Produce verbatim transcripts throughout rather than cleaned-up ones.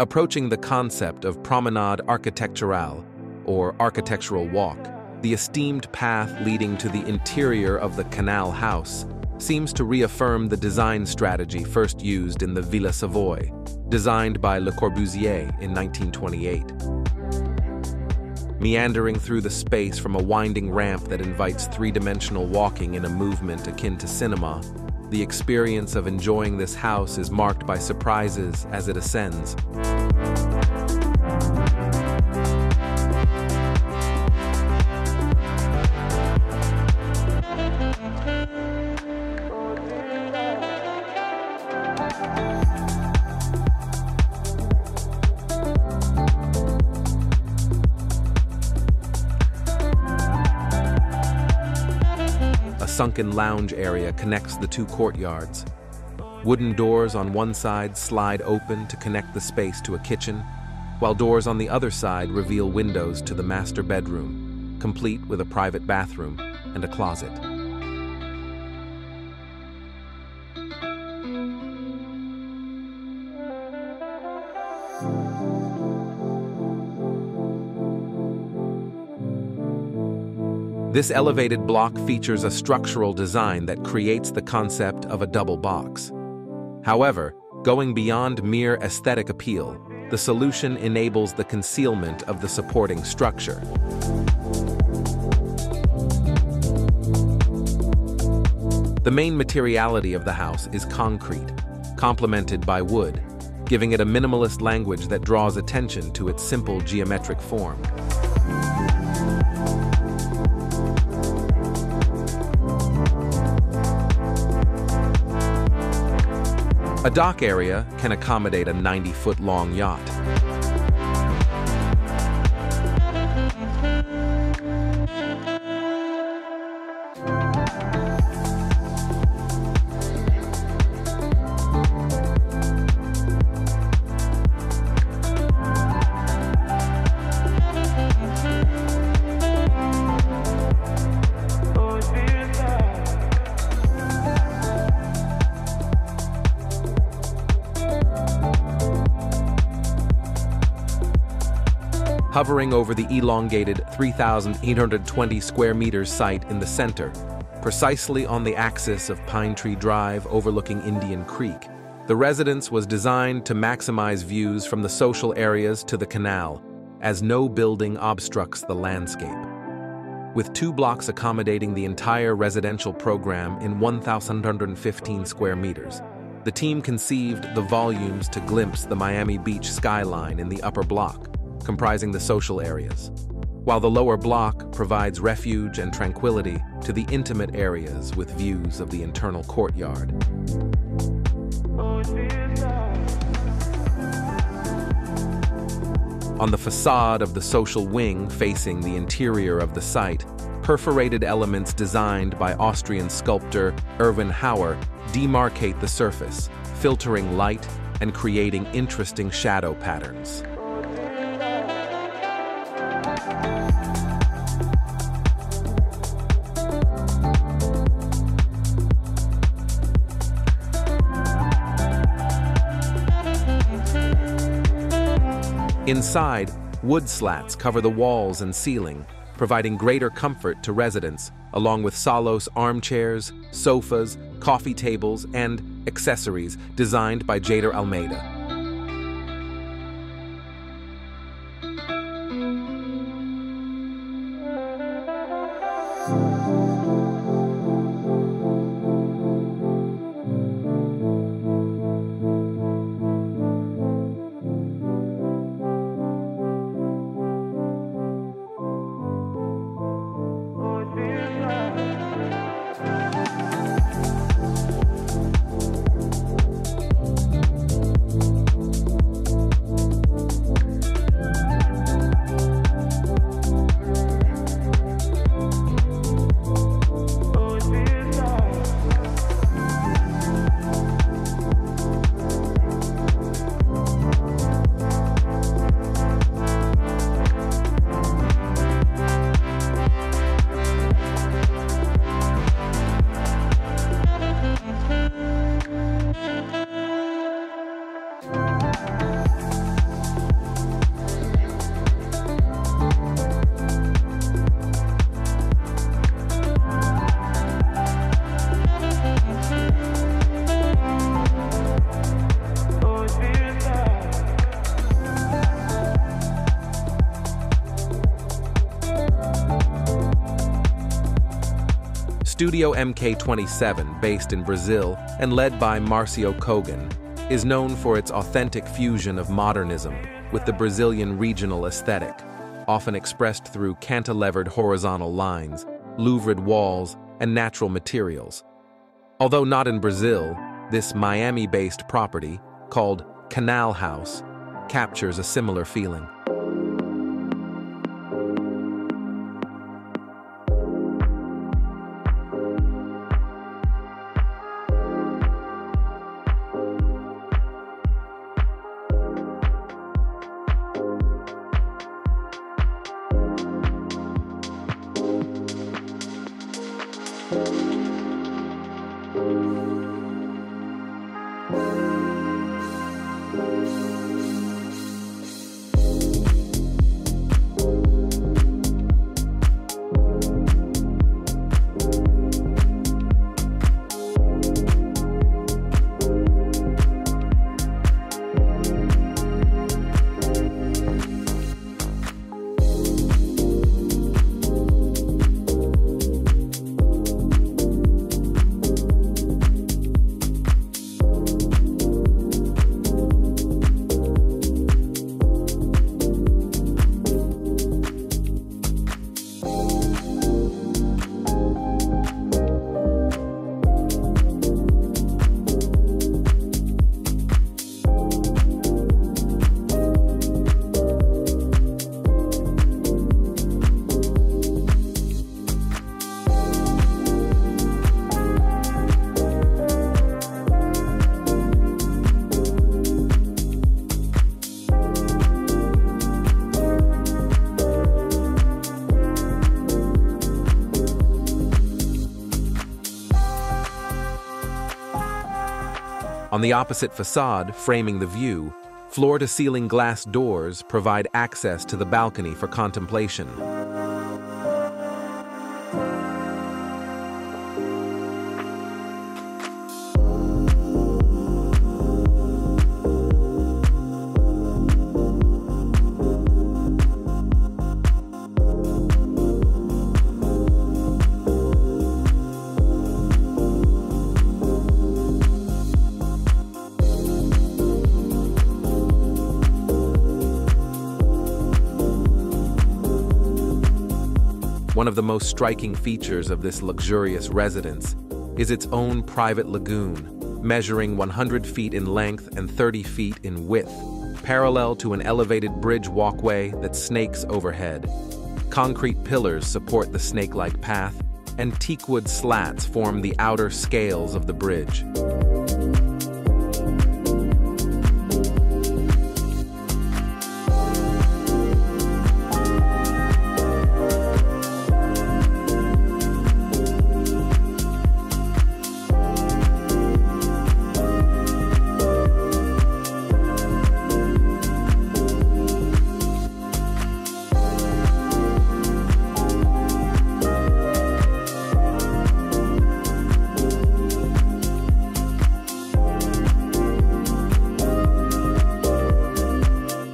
Approaching the concept of Promenade Architecturale, or architectural walk, the esteemed path leading to the interior of the Canal House, seems to reaffirm the design strategy first used in the Villa Savoye, designed by Le Corbusier in nineteen twenty-eight. Meandering through the space from a winding ramp that invites three-dimensional walking in a movement akin to cinema, the experience of enjoying this house is marked by surprises as it ascends. Sunken lounge area connects the two courtyards. Wooden doors on one side slide open to connect the space to a kitchen, while doors on the other side reveal windows to the master bedroom, complete with a private bathroom and a closet. This elevated block features a structural design that creates the concept of a double box. However, going beyond mere aesthetic appeal, the solution enables the concealment of the supporting structure. The main materiality of the house is concrete, complemented by wood, giving it a minimalist language that draws attention to its simple geometric form. A dock area can accommodate a ninety-foot-long yacht. Hovering over the elongated three thousand eight hundred twenty square meters site in the center, precisely on the axis of Pine Tree Drive overlooking Indian Creek, the residence was designed to maximize views from the social areas to the canal, as no building obstructs the landscape. With two blocks accommodating the entire residential program in one thousand one hundred fifteen square meters, the team conceived the volumes to glimpse the Miami Beach skyline in the upper block, comprising the social areas, while the lower block provides refuge and tranquility to the intimate areas with views of the internal courtyard. On the facade of the social wing facing the interior of the site, perforated elements designed by Austrian sculptor Erwin Hauer demarcate the surface, filtering light and creating interesting shadow patterns. Inside, wood slats cover the walls and ceiling, providing greater comfort to residents, along with Sollos armchairs, sofas, coffee tables, and accessories designed by Jader Almeida. Studio M K twenty-seven, based in Brazil and led by Marcio Kogan, is known for its authentic fusion of modernism with the Brazilian regional aesthetic, often expressed through cantilevered horizontal lines, louvered walls, and natural materials. Although not in Brazil, this Miami-based property, called Canal House, captures a similar feeling. On the opposite facade, framing the view, floor-to-ceiling glass doors provide access to the balcony for contemplation. One of the most striking features of this luxurious residence is its own private lagoon, measuring one hundred feet in length and thirty feet in width, parallel to an elevated bridge walkway that snakes overhead. Concrete pillars support the snake-like path, and teakwood slats form the outer scales of the bridge.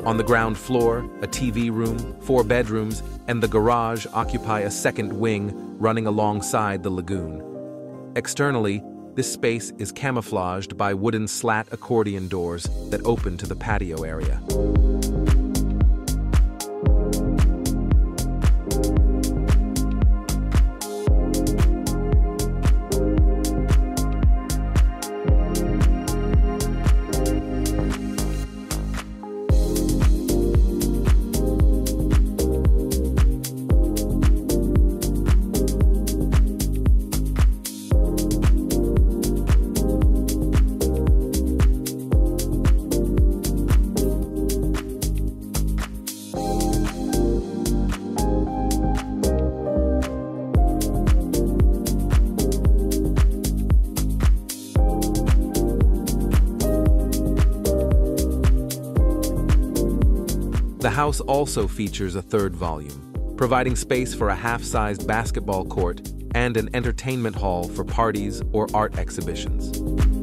On the ground floor, a T V room, four bedrooms, and the garage occupy a second wing running alongside the lagoon. Externally, this space is camouflaged by wooden slat accordion doors that open to the patio area. The house also features a third volume, providing space for a half-sized basketball court and an entertainment hall for parties or art exhibitions.